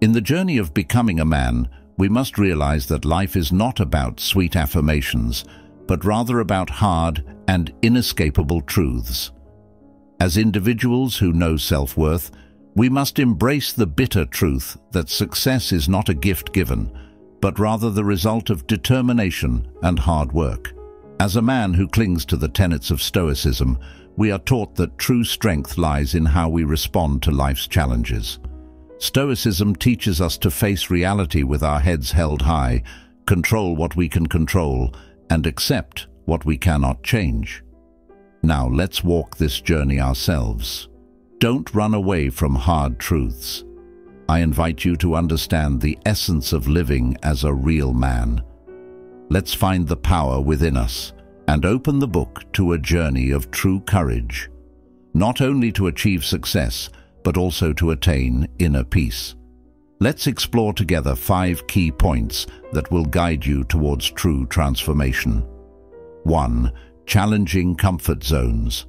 In the journey of becoming a man, we must realize that life is not about sweet affirmations, but rather about hard and inescapable truths. As individuals who know self-worth, we must embrace the bitter truth that success is not a gift given, but rather the result of determination and hard work. As a man who clings to the tenets of Stoicism, we are taught that true strength lies in how we respond to life's challenges. Stoicism teaches us to face reality with our heads held high, control what we can control, and accept what we cannot change. Now let's walk this journey ourselves. Don't run away from hard truths. I invite you to understand the essence of living as a real man. Let's find the power within us and open the book to a journey of true courage, not only to achieve success, but also to attain inner peace. Let's explore together 5 key points that will guide you towards true transformation. 1. Challenging comfort zones.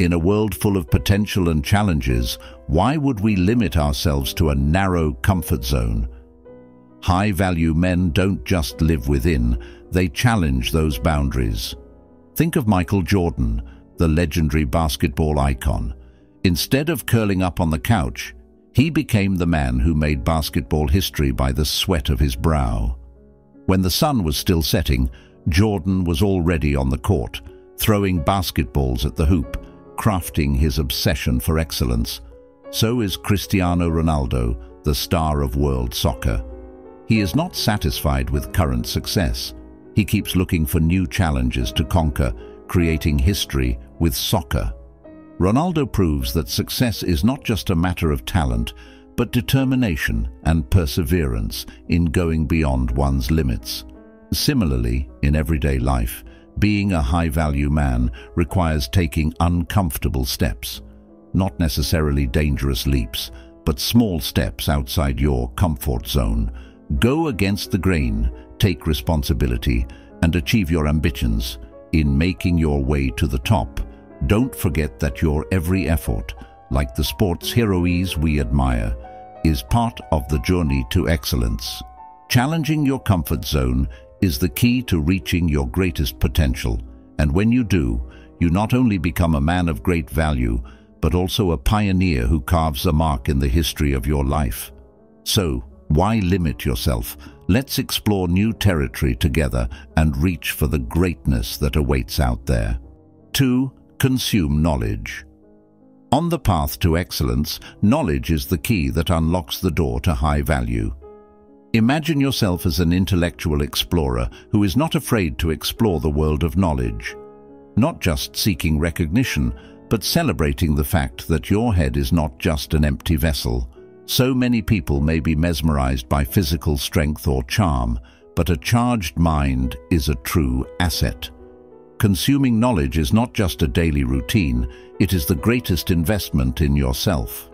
In a world full of potential and challenges, why would we limit ourselves to a narrow comfort zone? High-value men don't just live within, they challenge those boundaries. Think of Michael Jordan, the legendary basketball icon. Instead of curling up on the couch, he became the man who made basketball history by the sweat of his brow. When the sun was still setting, Jordan was already on the court, throwing basketballs at the hoop, crafting his obsession for excellence. So is Cristiano Ronaldo, the star of world soccer. He is not satisfied with current success. He keeps looking for new challenges to conquer, creating history with soccer. Ronaldo proves that success is not just a matter of talent, but determination and perseverance in going beyond one's limits. Similarly, in everyday life, being a high-value man requires taking uncomfortable steps, not necessarily dangerous leaps, but small steps outside your comfort zone. Go against the grain, take responsibility, and achieve your ambitions. In making your way to the top, don't forget that your every effort, like the sports heroes we admire, is part of the journey to excellence. Challenging your comfort zone is the key to reaching your greatest potential, and when you do, you not only become a man of great value, but also a pioneer who carves a mark in the history of your life. So, why limit yourself? Let's explore new territory together and reach for the greatness that awaits out there. 2. Consume knowledge. On the path to excellence, knowledge is the key that unlocks the door to high value. Imagine yourself as an intellectual explorer who is not afraid to explore the world of knowledge, not just seeking recognition, but celebrating the fact that your head is not just an empty vessel. So many people may be mesmerized by physical strength or charm, but a charged mind is a true asset. Consuming knowledge is not just a daily routine, it is the greatest investment in yourself.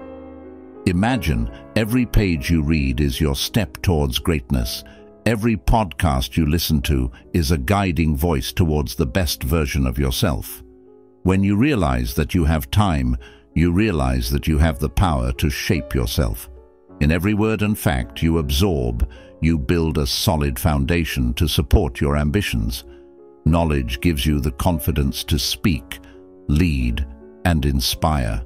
Imagine every page you read is your step towards greatness. Every podcast you listen to is a guiding voice towards the best version of yourself. When you realize that you have time, you realize that you have the power to shape yourself. In every word and fact you absorb, you build a solid foundation to support your ambitions. Knowledge gives you the confidence to speak, lead, and inspire.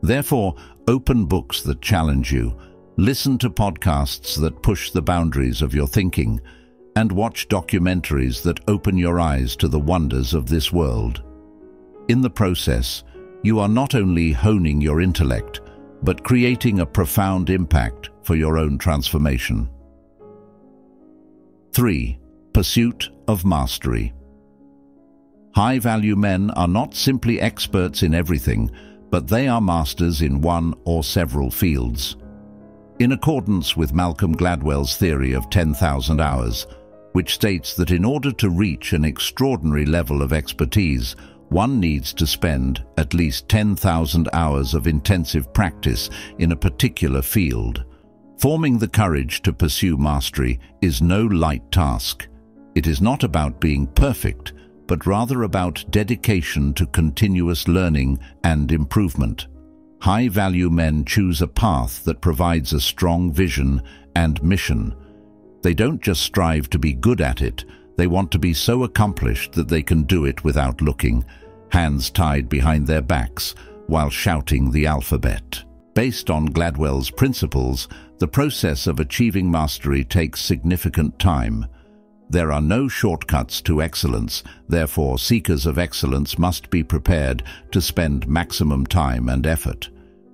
Therefore, open books that challenge you, listen to podcasts that push the boundaries of your thinking, and watch documentaries that open your eyes to the wonders of this world. In the process, you are not only honing your intellect, but creating a profound impact for your own transformation. 3. Pursuit of mastery. High-value men are not simply experts in everything, but they are masters in one or several fields. In accordance with Malcolm Gladwell's theory of 10,000 hours, which states that in order to reach an extraordinary level of expertise, one needs to spend at least 10,000 hours of intensive practice in a particular field. Forming the courage to pursue mastery is no light task. It is not about being perfect, but rather about dedication to continuous learning and improvement. High-value men choose a path that provides a strong vision and mission. They don't just strive to be good at it, they want to be so accomplished that they can do it without looking, hands tied behind their backs while shouting the alphabet. Based on Gladwell's principles, the process of achieving mastery takes significant time. There are no shortcuts to excellence, therefore seekers of excellence must be prepared to spend maximum time and effort.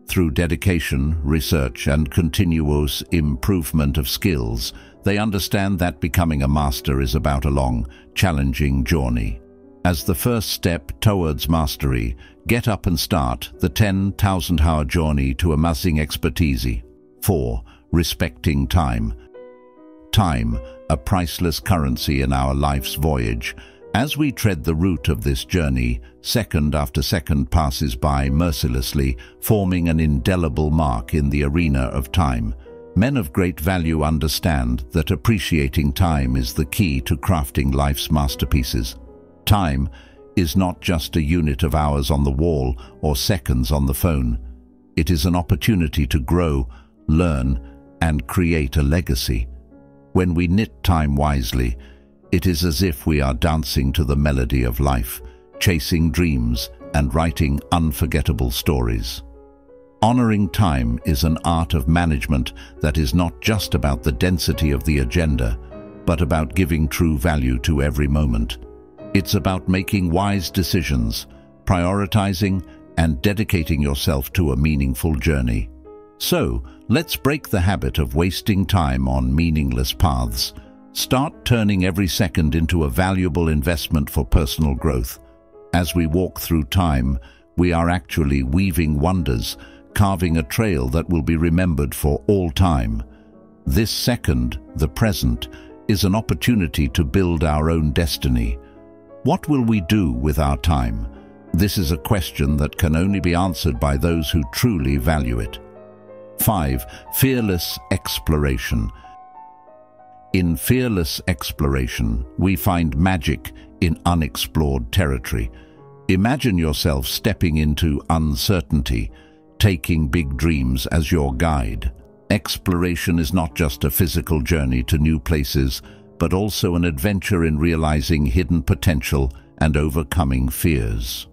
Through dedication, research, and continuous improvement of skills, they understand that becoming a master is about a long, challenging journey. As the first step towards mastery, get up and start the 10,000-hour journey to amassing expertise. 4. Respecting time. Time, a priceless currency in our life's voyage. As we tread the route of this journey, second after second passes by mercilessly, forming an indelible mark in the arena of time. Men of great value understand that appreciating time is the key to crafting life's masterpieces. Time is not just a unit of hours on the wall or seconds on the phone. It is an opportunity to grow, learn, and create a legacy. When we knit time wisely, it is as if we are dancing to the melody of life, chasing dreams and writing unforgettable stories. Honoring time is an art of management that is not just about the density of the agenda, but about giving true value to every moment. It's about making wise decisions, prioritizing, and dedicating yourself to a meaningful journey. So, let's break the habit of wasting time on meaningless paths. Start turning every second into a valuable investment for personal growth. As we walk through time, we are actually weaving wonders, carving a trail that will be remembered for all time. This second, the present, is an opportunity to build our own destiny. What will we do with our time? This is a question that can only be answered by those who truly value it. 5. Fearless exploration. In fearless exploration, we find magic in unexplored territory. Imagine yourself stepping into uncertainty, taking big dreams as your guide. Exploration is not just a physical journey to new places, but also an adventure in realizing hidden potential and overcoming fears.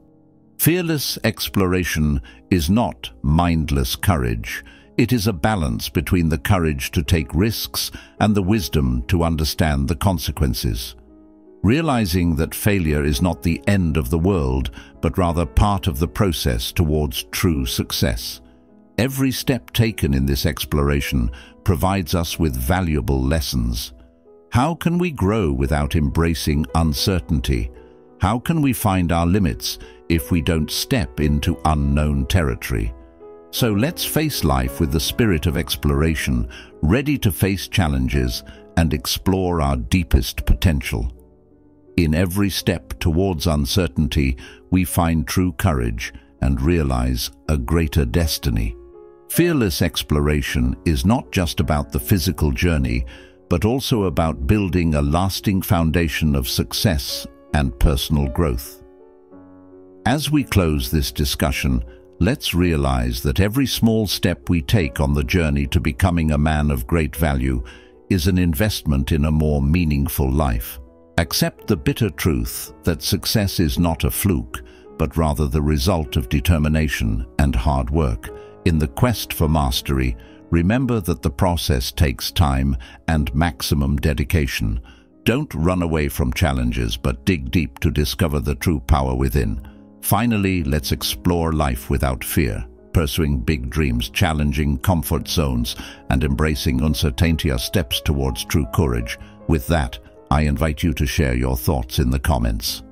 Fearless exploration is not mindless courage. It is a balance between the courage to take risks and the wisdom to understand the consequences. Realizing that failure is not the end of the world, but rather part of the process towards true success. Every step taken in this exploration provides us with valuable lessons. How can we grow without embracing uncertainty? How can we find our limits if we don't step into unknown territory? So let's face life with the spirit of exploration, ready to face challenges and explore our deepest potential. In every step towards uncertainty, we find true courage and realize a greater destiny. Fearless exploration is not just about the physical journey, but also about building a lasting foundation of success and personal growth. As we close this discussion, let's realize that every small step we take on the journey to becoming a man of great value is an investment in a more meaningful life. Accept the bitter truth that success is not a fluke, but rather the result of determination and hard work. In the quest for mastery, remember that the process takes time and maximum dedication. Don't run away from challenges, but dig deep to discover the true power within. Finally, let's explore life without fear, pursuing big dreams, challenging comfort zones, and embracing uncertainty are steps towards true courage. With that, I invite you to share your thoughts in the comments.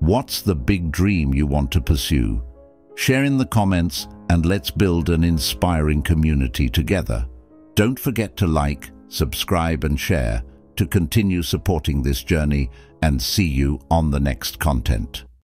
What's the big dream you want to pursue? Share in the comments and let's build an inspiring community together. Don't forget to like, subscribe, and share to continue supporting this journey, and see you on the next content.